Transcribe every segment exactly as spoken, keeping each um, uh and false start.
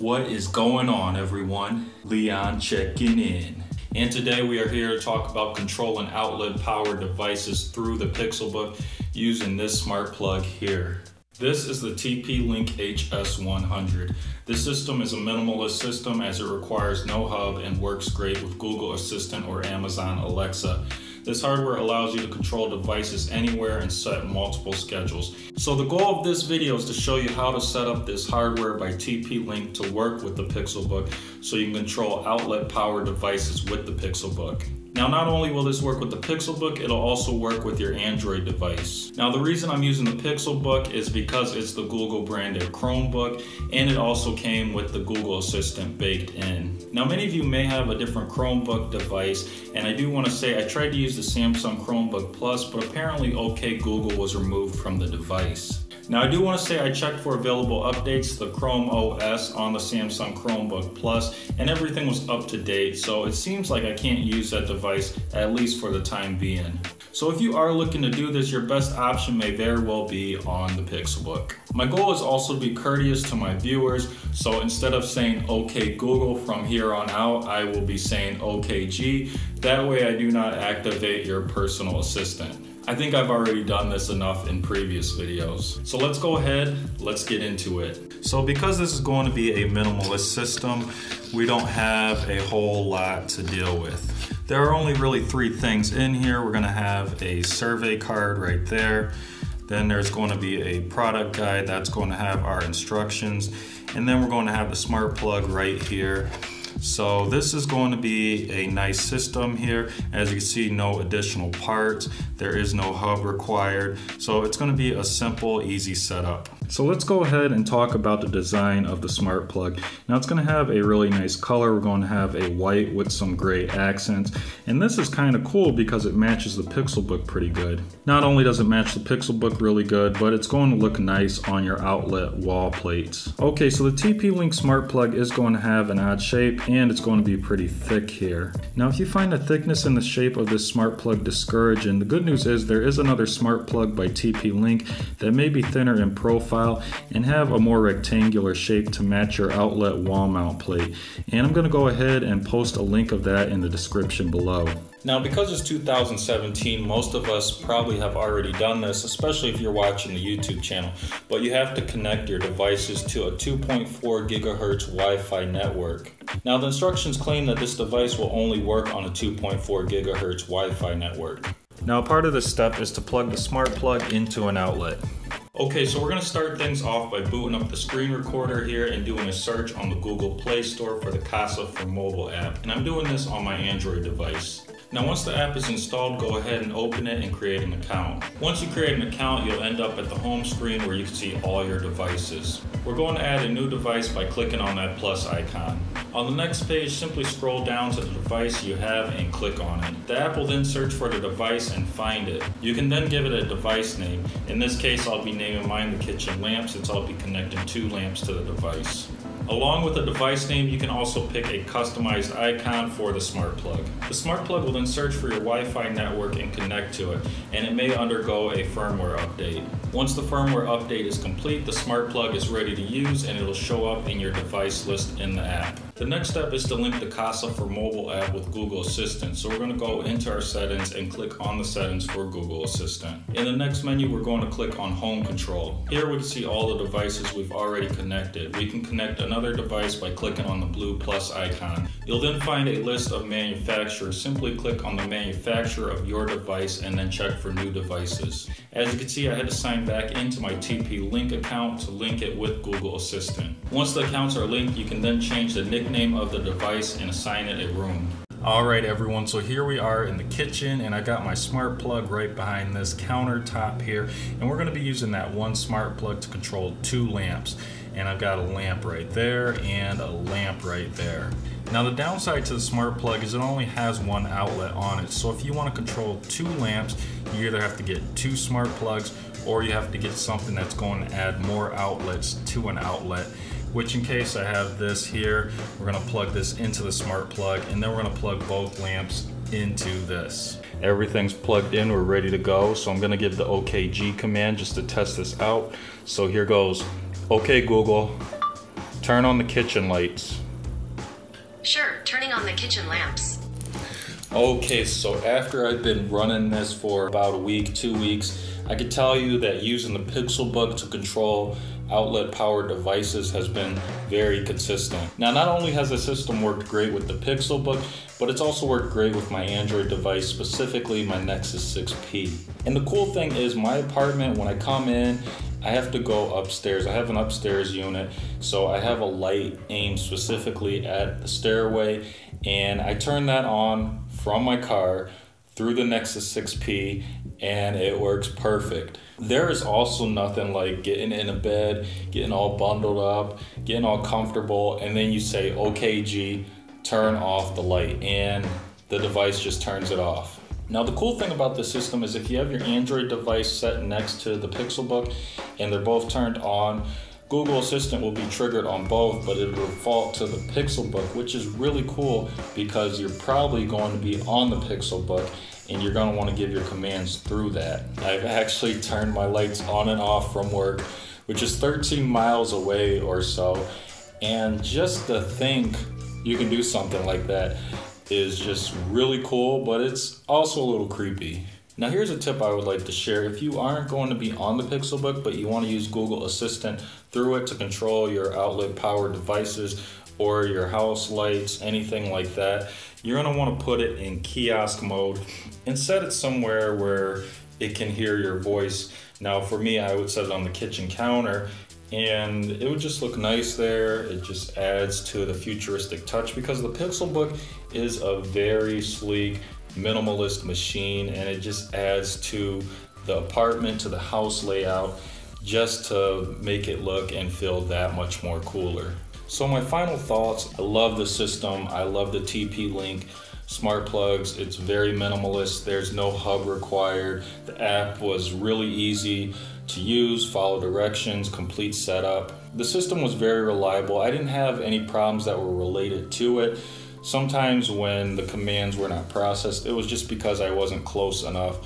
What is going on, everyone? Leon checking in. And today we are here to talk about controlling outlet power devices through the Pixelbook using this smart plug here. This is the T P-Link H S one hundred. This system is a minimalist system as it requires no hub and works great with Google Assistant or Amazon Alexa. This hardware allows you to control devices anywhere and set multiple schedules. So the goal of this video is to show you how to set up this hardware by T P-Link to work with the Pixelbook so you can control outlet power devices with the Pixelbook. Now, not only will this work with the Pixelbook, it'll also work with your Android device. Now, the reason I'm using the Pixelbook is because it's the Google branded Chromebook, and it also came with the Google Assistant baked in. Now, many of you may have a different Chromebook device, and I do want to say I tried to use the Samsung Chromebook Plus, but apparently OK Google was removed from the device. Now, I do want to say I checked for available updates to the Chrome O S on the Samsung Chromebook Plus, and everything was up to date, so it seems like I can't use that device, at least for the time being. So if you are looking to do this, your best option may very well be on the Pixelbook. My goal is also to be courteous to my viewers, so instead of saying OK Google from here on out, I will be saying OK G. That way I do not activate your personal assistant. I think I've already done this enough in previous videos. So let's go ahead, let's get into it. So because this is going to be a minimalist system, we don't have a whole lot to deal with. There are only really three things in here. We're gonna have a survey card right there. Then there's going to be a product guide that's going to have our instructions. And then we're going to have the smart plug right here. So this is going to be a nice system here. As you can see, no additional parts. There is no hub required. So it's going to be a simple, easy setup. So let's go ahead and talk about the design of the smart plug. Now, it's going to have a really nice color. We're going to have a white with some gray accents. And this is kind of cool because it matches the Pixelbook pretty good. Not only does it match the Pixelbook really good, but it's going to look nice on your outlet wall plates. Okay, so the T P-Link smart plug is going to have an odd shape, and it's going to be pretty thick here. Now, if you find the thickness and the shape of this smart plug discouraging, the good news is there is another smart plug by T P-Link that may be thinner in profile and have a more rectangular shape to match your outlet wall mount plate. And I'm going to go ahead and post a link of that in the description below. Now, because it's two thousand seventeen, most of us probably have already done this, especially if you're watching the YouTube channel, but you have to connect your devices to a two point four gigahertz Wi-Fi network. Now, the instructions claim that this device will only work on a two point four gigahertz Wi-Fi network. Now, part of this step is to plug the smart plug into an outlet. Okay, so we're gonna start things off by booting up the screen recorder here and doing a search on the Google Play Store for the Kasa for Mobile app. And I'm doing this on my Android device. Now, once the app is installed, go ahead and open it and create an account. Once you create an account, you'll end up at the home screen where you can see all your devices. We're going to add a new device by clicking on that plus icon. On the next page, simply scroll down to the device you have and click on it. The app will then search for the device and find it. You can then give it a device name. In this case, I'll be naming mine the kitchen lamp, since I'll be connecting two lamps to the device. Along with the device name, you can also pick a customized icon for the smart plug. The smart plug will then search for your Wi-Fi network and connect to it, and it may undergo a firmware update. Once the firmware update is complete, the smart plug is ready to use, and it'll show up in your device list in the app. The next step is to link the Kasa for Mobile app with Google Assistant. So we're going to go into our settings and click on the settings for Google Assistant. In the next menu, we're going to click on Home Control. Here we can see all the devices we've already connected. We can connect another device by clicking on the blue plus icon. You'll then find a list of manufacturers. Simply click on the manufacturer of your device and then check for new devices. As you can see, I had to sign back into my T P-Link account to link it with Google Assistant. Once the accounts are linked, you can then change the nickname name of the device and assign it a room. All right, everyone, so here we are in the kitchen, and I got my smart plug right behind this countertop here, and we're going to be using that one smart plug to control two lamps. And I've got a lamp right there and a lamp right there. Now, the downside to the smart plug is it only has one outlet on it, so if you want to control two lamps, you either have to get two smart plugs or you have to get something that's going to add more outlets to an outlet, which in case I have this here, we're going to plug this into the smart plug, and then we're going to plug both lamps into this. Everything's plugged in, we're ready to go, so I'm going to give the O K G command just to test this out. So here goes, OK Google, Turn on the kitchen lights. Sure, turning on the kitchen lamps. Okay, so after I've been running this for about a week, two weeks, I can tell you that using the Pixelbook to control outlet-powered devices has been very consistent. Now, not only has the system worked great with the Pixelbook, but it's also worked great with my Android device, specifically my Nexus six P. And the cool thing is my apartment, when I come in, I have to go upstairs. I have an upstairs unit, so I have a light aimed specifically at the stairway, and I turn that on from my car through the Nexus six P, and it works perfect. There is also nothing like getting in a bed, getting all bundled up, getting all comfortable, and then you say, okay, G, turn off the light, and the device just turns it off. Now, the cool thing about this system is if you have your Android device set next to the Pixelbook and they're both turned on, Google Assistant will be triggered on both, but it'll default to the Pixelbook, which is really cool because you're probably going to be on the Pixelbook and you're going to want to give your commands through that. I've actually turned my lights on and off from work, which is thirteen miles away or so, and just to think you can do something like that is just really cool, but it's also a little creepy. Now, here's a tip I would like to share. If you aren't going to be on the Pixelbook, but you want to use Google Assistant through it to control your outlet-powered devices or your house lights, anything like that, you're going to want to put it in kiosk mode and set it somewhere where it can hear your voice. Now, for me, I would set it on the kitchen counter, and it would just look nice there. It just adds to the futuristic touch because the Pixelbook is a very sleek, minimalist machine, and it just adds to the apartment, to the house layout, just to make it look and feel that much more cooler. So my final thoughts, I love the system. I love the T P-Link smart plugs. It's very minimalist. There's no hub required. The app was really easy to use, follow directions, complete setup. The system was very reliable. I didn't have any problems that were related to it. Sometimes when the commands were not processed, it was just because I wasn't close enough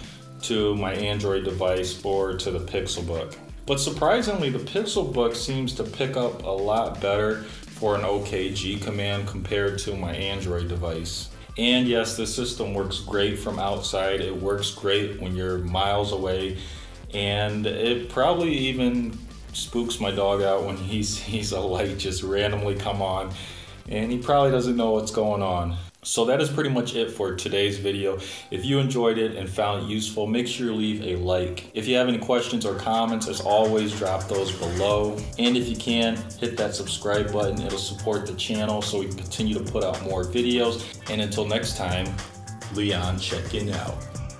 to my Android device or to the Pixelbook. But surprisingly, the Pixelbook seems to pick up a lot better for an O K G command compared to my Android device. And yes, this system works great from outside. It works great when you're miles away, and it probably even spooks my dog out when he sees a light just randomly come on, and he probably doesn't know what's going on. So that is pretty much it for today's video. If you enjoyed it and found it useful, make sure you leave a like. If you have any questions or comments, as always, drop those below. And if you can, hit that subscribe button. It'll support the channel so we can continue to put out more videos. And until next time, Leon checking out.